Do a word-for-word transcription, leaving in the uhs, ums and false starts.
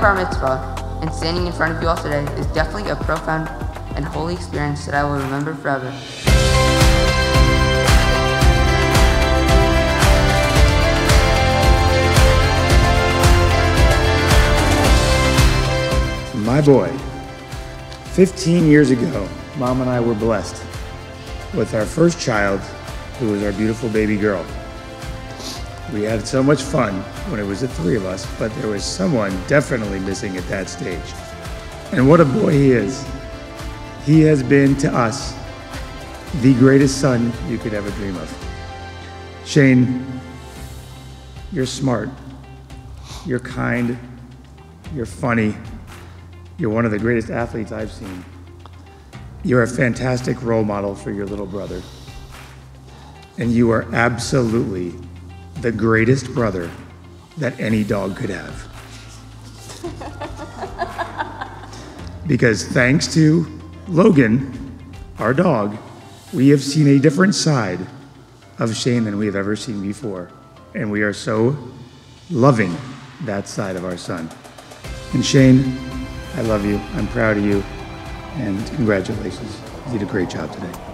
of our mitzvah and standing in front of you all today is definitely a profound and holy experience that I will remember forever. My boy, fifteen years ago, Mom and I were blessed with our first child, who was our beautiful baby girl. We had so much fun when it was the three of us, but there was someone definitely missing at that stage. And what a boy he is. He has been to us the greatest son you could ever dream of. Shane, you're smart, you're kind, you're funny, you're one of the greatest athletes I've seen. You're a fantastic role model for your little brother. And you are absolutely the greatest brother that any dog could have. Because thanks to Logan, our dog, we have seen a different side of Shane than we have ever seen before. And we are so loving that side of our son. And Shane, I love you, I'm proud of you, and congratulations. You did a great job today.